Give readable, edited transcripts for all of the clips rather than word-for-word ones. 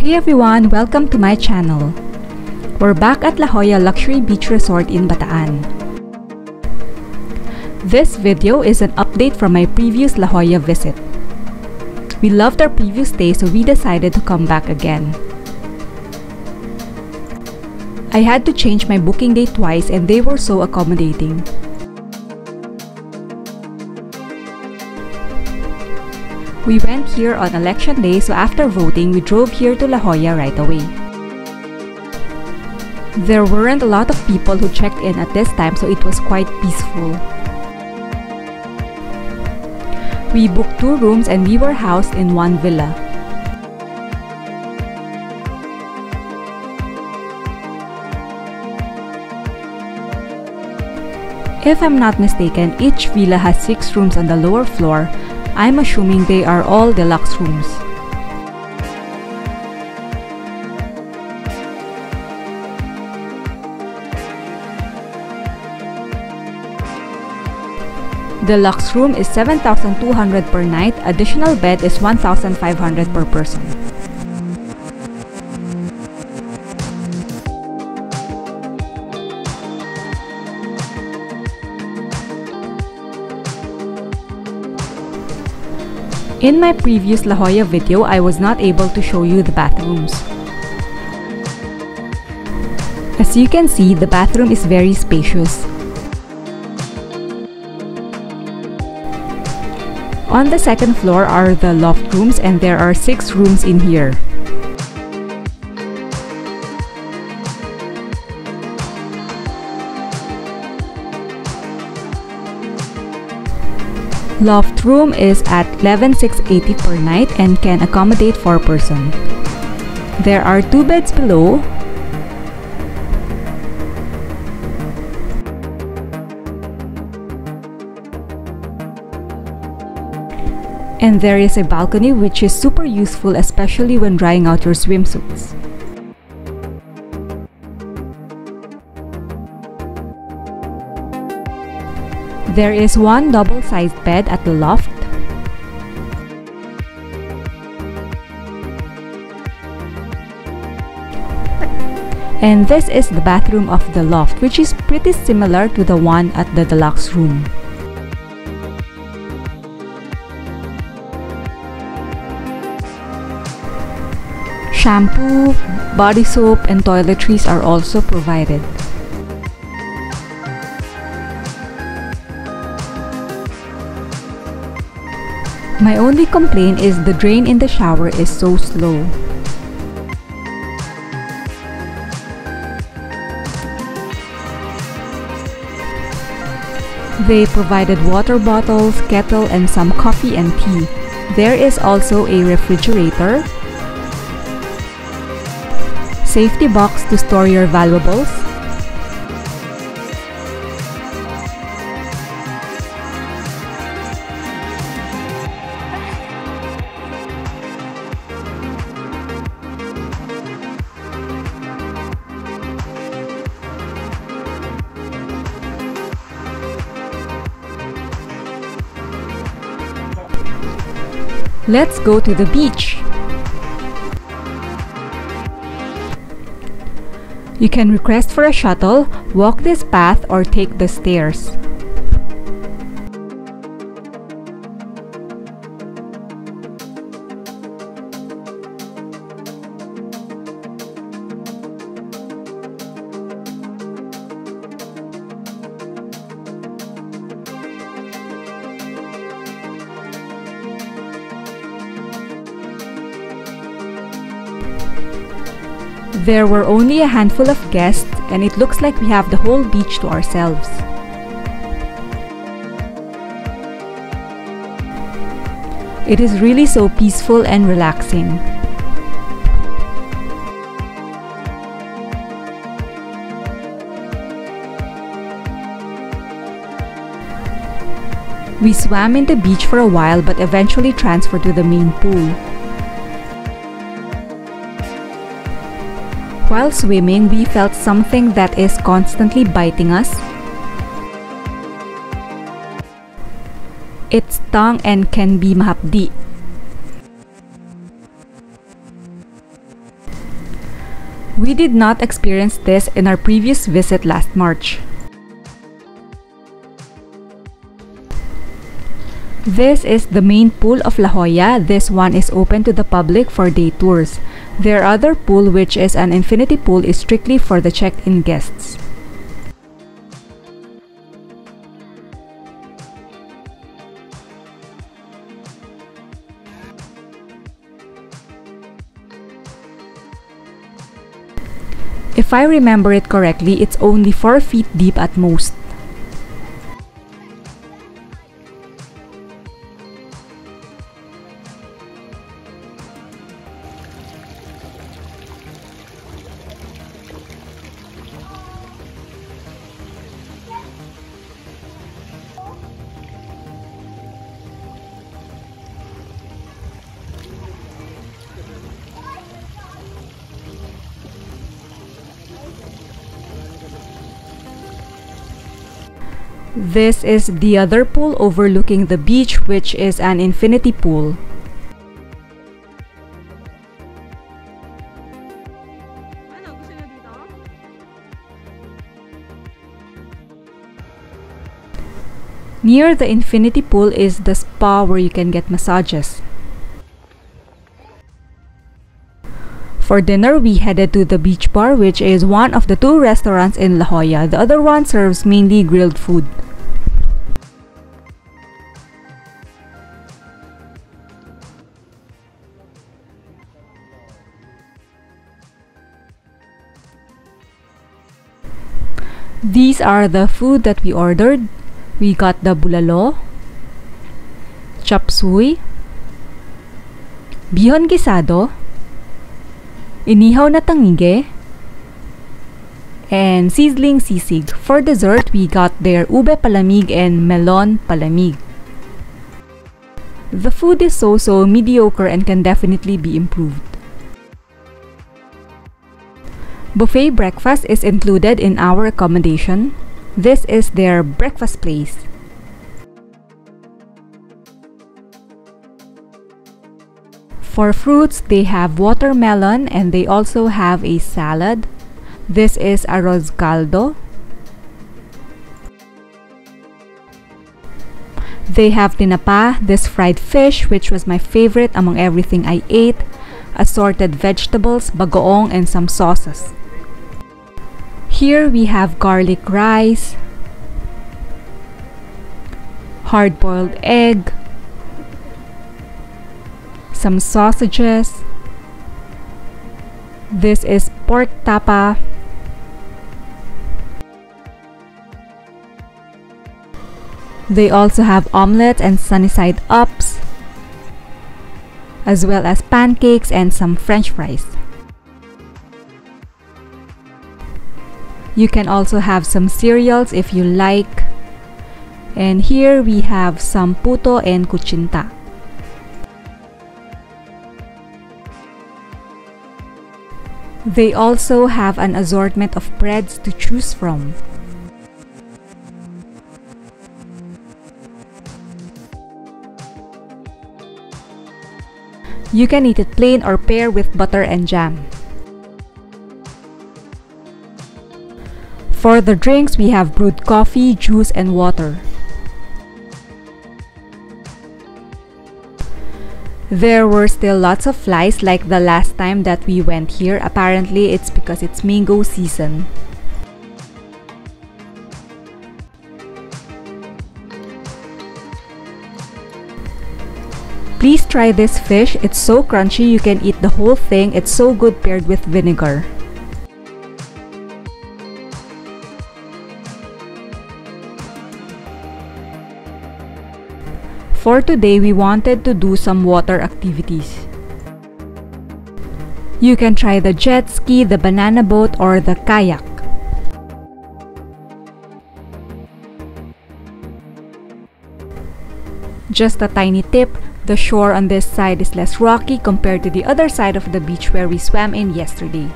Hey everyone! Welcome to my channel. We're back at La Jolla Luxury Beach Resort in Bataan. This video is an update from my previous La Jolla visit. We loved our previous stay, so we decided to come back again. I had to change my booking date twice and they were so accommodating. We went here on election day, so after voting, we drove here to La Jolla right away. There weren't a lot of people who checked in at this time, so it was quite peaceful. We booked 2 rooms and we were housed in 1 villa. If I'm not mistaken, each villa has 6 rooms on the lower floor. I'm assuming they are all deluxe rooms. Deluxe room is 7,200 per night, additional bed is 1,500 per person. In my previous La Jolla video, I was not able to show you the bathrooms. As you can see, the bathroom is very spacious. On the second floor are the loft rooms and there are 6 rooms in here. Loft room is at 11,680 per night and can accommodate 4 persons. There are 2 beds below. And there is a balcony which is super useful, especially when drying out your swimsuits. There is 1 double-sized bed at the loft. And this is the bathroom of the loft, which is pretty similar to the one at the deluxe room. Shampoo, body soap, and toiletries are also provided. My only complaint is the drain in the shower is so slow. They provided water bottles, kettle, and some coffee and tea. There is also a refrigerator, safety box to store your valuables, Let's go to the beach! You can request for a shuttle, walk this path, or take the stairs. There were only a handful of guests, and it looks like we have the whole beach to ourselves. It is really so peaceful and relaxing. We swam in the beach for a while but eventually transferred to the main pool. While swimming, we felt something that is constantly biting us. Its tongue and can be mahapdi. We did not experience this in our previous visit last March. This is the main pool of La Jolla. This one is open to the public for day tours. Their other pool, which is an infinity pool, is strictly for the check-in guests. If I remember it correctly, it's only 4 feet deep at most. This is the other pool overlooking the beach, which is an infinity pool. Near the infinity pool is the spa where you can get massages. For dinner, we headed to the beach bar, which is one of the 2 restaurants in La Jolla. The other one serves mainly grilled food. These are the food that we ordered. We got the bulalo, chapsuy, bihon gisado, inihaw na tangige, and sizzling sisig. For dessert, we got their ube palamig and melon palamig. The food is so-so, mediocre, and can definitely be improved. Buffet breakfast is included in our accommodation. This is their breakfast place. For fruits, they have watermelon and they also have a salad. This is arroz caldo. They have tinapa, this fried fish, which was my favorite among everything I ate, assorted vegetables, bagoong, and some sauces. Here we have garlic rice, hard-boiled egg, some sausages. This is pork tapa. They also have omelets and sunny side ups, as well as pancakes and some French fries. You can also have some cereals if you like. And here we have some puto and kuchinta. They also have an assortment of breads to choose from. You can eat it plain or pair with butter and jam. For the drinks, we have brewed coffee, juice, and water. There were still lots of flies like the last time that we went here. Apparently, it's because it's mango season. Please try this fish. It's so crunchy you can eat the whole thing. It's so good paired with vinegar. For today, we wanted to do some water activities. You can try the jet ski, the banana boat, or the kayak. Just a tiny tip, the shore on this side is less rocky compared to the other side of the beach where we swam in yesterday.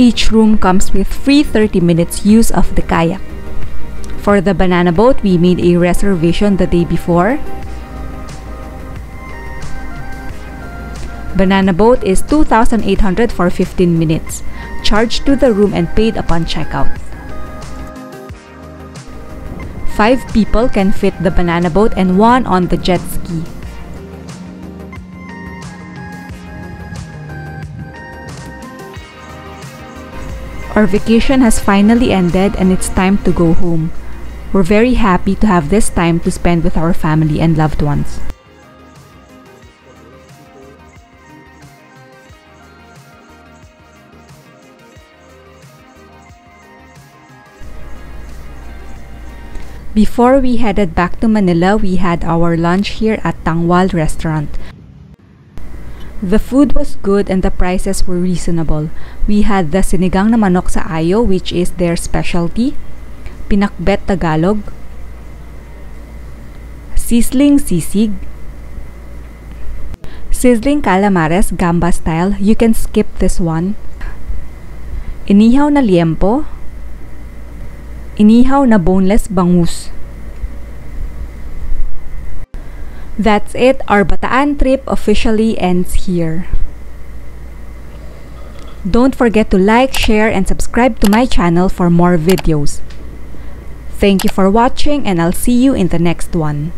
Each room comes with free 30 minutes use of the kayak. For the banana boat, we made a reservation the day before. Banana boat is 2,800 for 15 minutes. Charged to the room and paid upon checkout. 5 people can fit the banana boat and 1 on the jet ski. Our vacation has finally ended and it's time to go home. We're very happy to have this time to spend with our family and loved ones. Before we headed back to Manila, we had our lunch here at Tangwal Restaurant. The food was good and the prices were reasonable. We had the Sinigang na Manok sa Ayo, which is their specialty, Pinakbet Tagalog, Sizzling Sisig, Sizzling Calamares Gamba style, you can skip this one, Inihaw na Liempo, Inihaw na boneless bangus. That's it. Our Bataan trip officially ends here. Don't forget to like, share, and subscribe to my channel for more videos. Thank you for watching and I'll see you in the next one.